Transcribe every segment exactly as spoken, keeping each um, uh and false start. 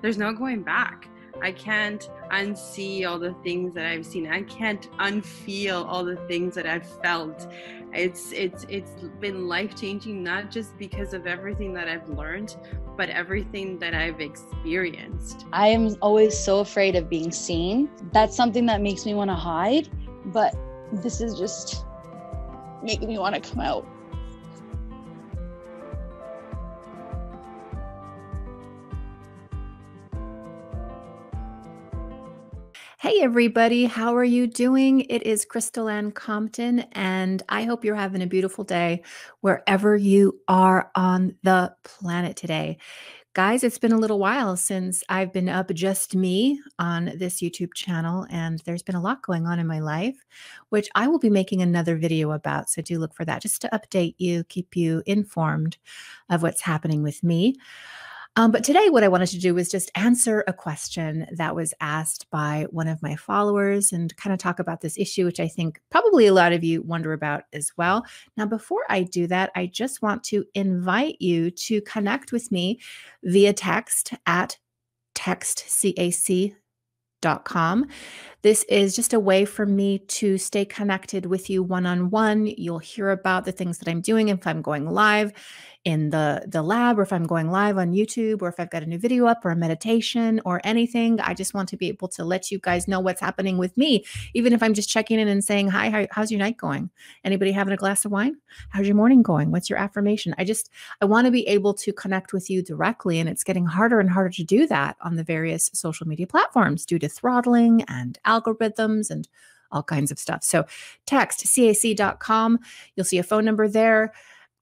There's no going back. I can't unsee all the things that I've seen. I can't unfeel all the things that I've felt. It's it's it's been life-changing, not just because of everything that I've learned, but everything that I've experienced. I am always so afraid of being seen. That's something that makes me want to hide, but this is just making me want to come out. Hey everybody, how are you doing? It is Crystal Anne Compton, and I hope you're having a beautiful day wherever you are on the planet today. Guys, it's been a little while since I've been up just me on this YouTube channel, and there's been a lot going on in my life, which I will be making another video about, so do look for that just to update you, keep you informed of what's happening with me. Um, but today what I wanted to do was just answer a question that was asked by one of my followers and kind of talk about this issue, which I think probably a lot of you wonder about as well. Now, before I do that, I just want to invite you to connect with me via text at text cac dot com. This is just a way for me to stay connected with you one-on-one. You'll hear about the things that I'm doing, if I'm going live in the, the lab, or if I'm going live on YouTube, or if I've got a new video up or a meditation or anything. I just want to be able to let you guys know what's happening with me, even if I'm just checking in and saying, hi, how, how's your night going? Anybody having a glass of wine? How's your morning going? What's your affirmation? I just, I want to be able to connect with you directly, and it's getting harder and harder to do that on the various social media platforms due to throttling and algorithms and all kinds of stuff. So text cac dot com, you'll see a phone number there.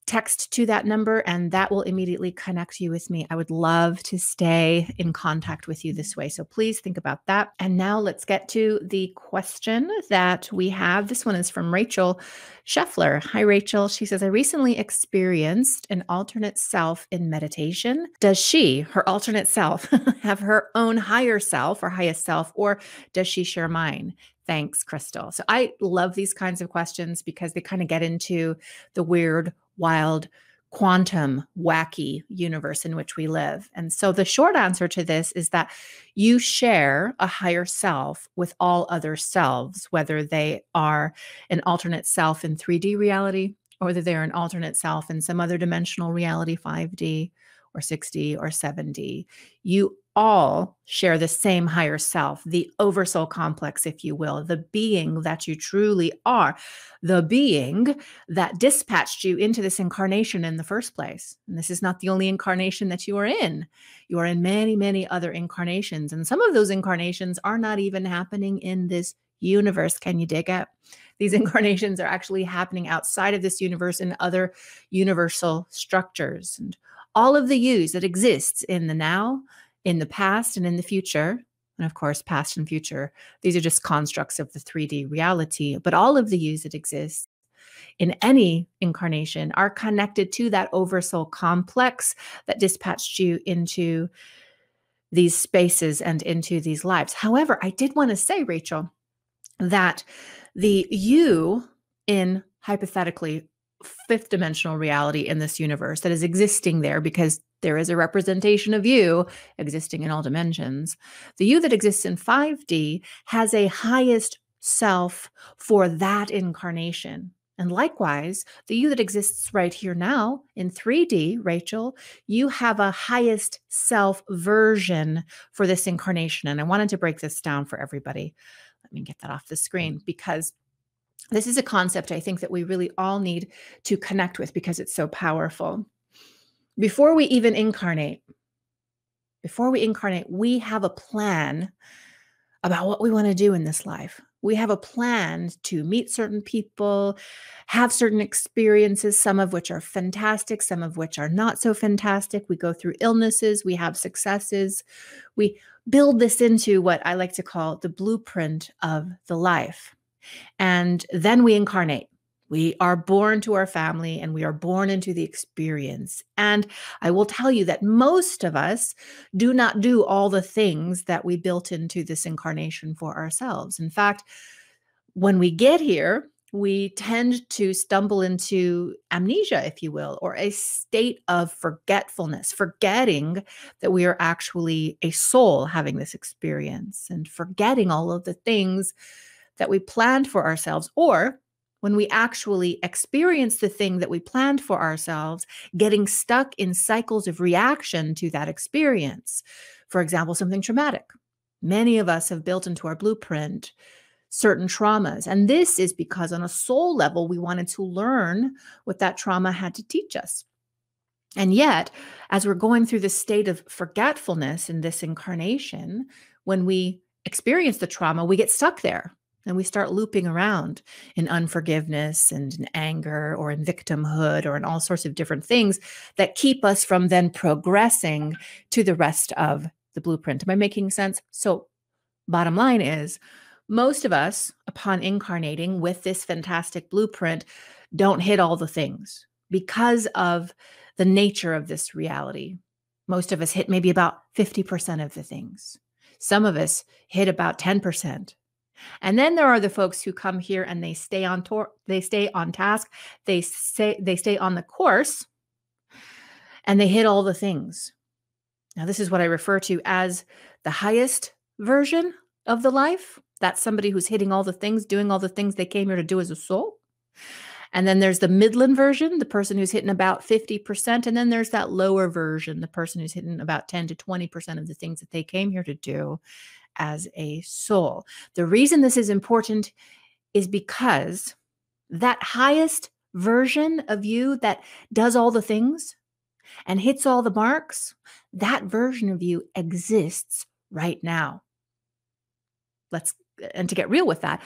Text to that number and that will immediately connect you with me. I would love to stay in contact with you this way. So please think about that. And now let's get to the question that we have. This one is from Rachel Scheffler. Hi, Rachel. She says, I recently experienced an alternate self in meditation. Does she, her alternate self, have her own higher self or highest self, or does she share mine? Thanks, Crystal. So I love these kinds of questions because they kind of get into the weird, wild, quantum, wacky universe in which we live. And so the short answer to this is that you share a higher self with all other selves, whether they are an alternate self in three D reality, or whether they're an alternate self in some other dimensional reality, five D or six D or seven D. You all share the same higher self, the oversoul complex, if you will, the being that you truly are, the being that dispatched you into this incarnation in the first place. And this is not the only incarnation that you are in. You are in many, many other incarnations. And some of those incarnations are not even happening in this universe. Can you dig it? These incarnations are actually happening outside of this universe in other universal structures. And all of the yous that exists in the now, in the past, and in the future, and of course, past and future, these are just constructs of the three D reality, but all of the yous that exist in any incarnation are connected to that oversoul complex that dispatched you into these spaces and into these lives. However, I did want to say, Rachel, that the you in hypothetically fifth dimensional reality in this universe that is existing there, because there is a representation of you existing in all dimensions. The you that exists in five D has a highest self for that incarnation. And likewise, the you that exists right here now in three D, Rachel, you have a highest self version for this incarnation. And I wanted to break this down for everybody. Let me get that off the screen, because this is a concept I think that we really all need to connect with because it's so powerful. Before we even incarnate, before we incarnate, we have a plan about what we want to do in this life. We have a plan to meet certain people, have certain experiences, some of which are fantastic, some of which are not so fantastic. We go through illnesses, we have successes. We build this into what I like to call the blueprint of the life. And then we incarnate. We are born to our family and we are born into the experience. And I will tell you that most of us do not do all the things that we built into this incarnation for ourselves. In fact, when we get here, we tend to stumble into amnesia, if you will, or a state of forgetfulness, forgetting that we are actually a soul having this experience and forgetting all of the things that we planned for ourselves, or when we actually experience the thing that we planned for ourselves, getting stuck in cycles of reaction to that experience. For example, something traumatic. Many of us have built into our blueprint certain traumas. And this is because on a soul level, we wanted to learn what that trauma had to teach us. And yet, as we're going through this state of forgetfulness in this incarnation, when we experience the trauma, we get stuck there. And we start looping around in unforgiveness and in anger or in victimhood or in all sorts of different things that keep us from then progressing to the rest of the blueprint. Am I making sense? So bottom line is, most of us, upon incarnating with this fantastic blueprint, don't hit all the things because of the nature of this reality. Most of us hit maybe about fifty percent of the things. Some of us hit about ten percent. And then there are the folks who come here and they stay on tor- they stay on task, they say they stay on the course, and they hit all the things. Now, this is what I refer to as the highest version of the life. That's somebody who's hitting all the things, doing all the things they came here to do as a soul. And then there's the midland version, the person who's hitting about fifty percent. And then there's that lower version, the person who's hitting about ten to twenty percent of the things that they came here to do as a soul. The reason this is important is because that highest version of you that does all the things and hits all the marks, that version of you exists right now. Let's, and to get real with that,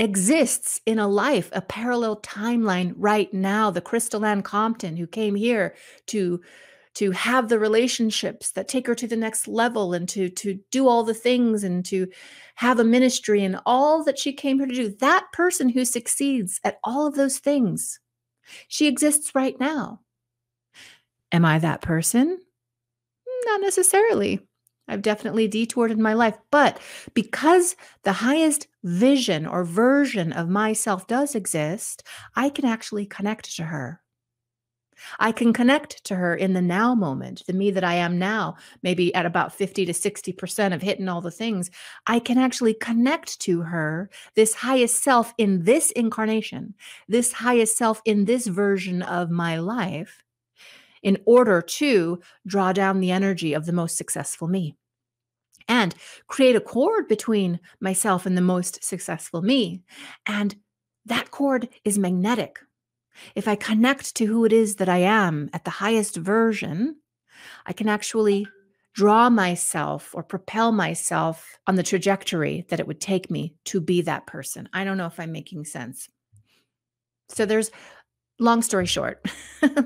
exists in a life, a parallel timeline right now. The Crystal Anne Compton who came here to to have the relationships that take her to the next level and to, to do all the things and to have a ministry and all that she came here to do, that person who succeeds at all of those things, she exists right now. Am I that person? Not necessarily. I've definitely detoured in my life, but because the highest vision or version of myself does exist, I can actually connect to her. I can connect to her in the now moment, the me that I am now, maybe at about fifty to sixty percent of hitting all the things. I can actually connect to her, this highest self in this incarnation, this highest self in this version of my life, in order to draw down the energy of the most successful me and create a cord between myself and the most successful me. And that cord is magnetic. If I connect to who it is that I am at the highest version, I can actually draw myself or propel myself on the trajectory that it would take me to be that person. I don't know if I'm making sense. So there's, long story short,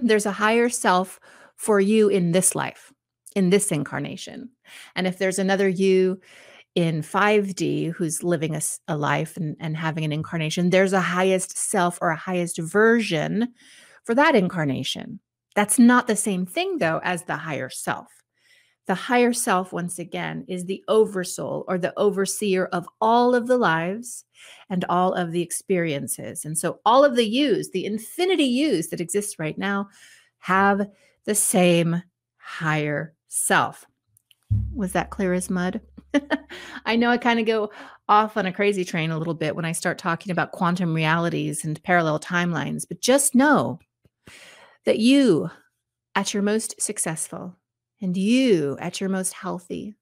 there's a higher self for you in this life, in this incarnation. And if there's another you in five D who's living a, a life and, and having an incarnation, there's a highest self or a highest version for that incarnation. That's not the same thing, though, as the higher self. The higher self, once again, is the oversoul or the overseer of all of the lives and all of the experiences. And so all of the yous, the infinity yous that exists right now, have the same higher self. Was that clear as mud? I know I kind of go off on a crazy train a little bit when I start talking about quantum realities and parallel timelines, but just know that you at your most successful and you at your most healthy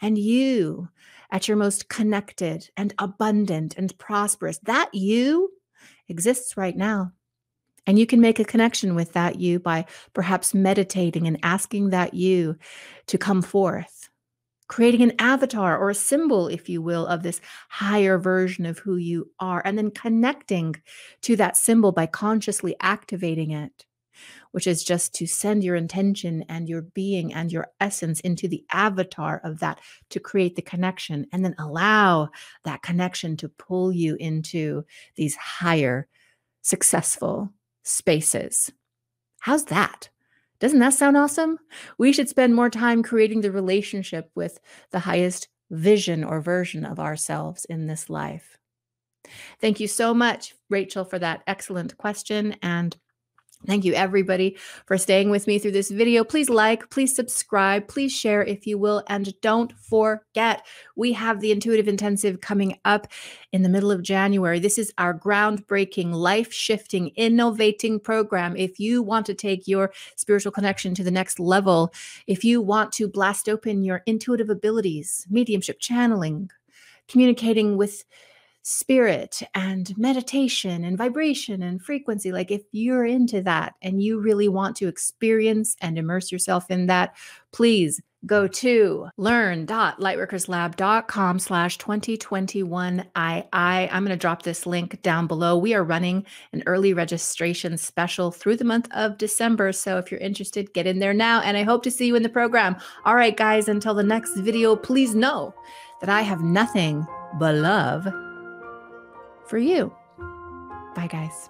and you at your most connected and abundant and prosperous, that you exists right now. And you can make a connection with that you by perhaps meditating and asking that you to come forth, creating an avatar or a symbol, if you will, of this higher version of who you are, and then connecting to that symbol by consciously activating it, which is just to send your intention and your being and your essence into the avatar of that to create the connection, and then allow that connection to pull you into these higher, successful spaces. How's that? Doesn't that sound awesome? We should spend more time creating the relationship with the highest vision or version of ourselves in this life. Thank you so much, Rachel, for that excellent question. And thank you, everybody, for staying with me through this video. Please like, please subscribe, please share if you will. And don't forget, we have the Intuitive Intensive coming up in the middle of January. This is our groundbreaking, life-shifting, innovating program. If you want to take your spiritual connection to the next level, if you want to blast open your intuitive abilities, mediumship, channeling, communicating with spirit and meditation and vibration and frequency, like if you're into that and you really want to experience and immerse yourself in that, please go to learn.lightworkerslab.com slash 2021 II. I'm going to drop this link down below. We are running an early registration special through the month of December. So if you're interested, get in there now. And I hope to see you in the program. All right, guys, until the next video, please know that I have nothing but love for you. Bye, guys.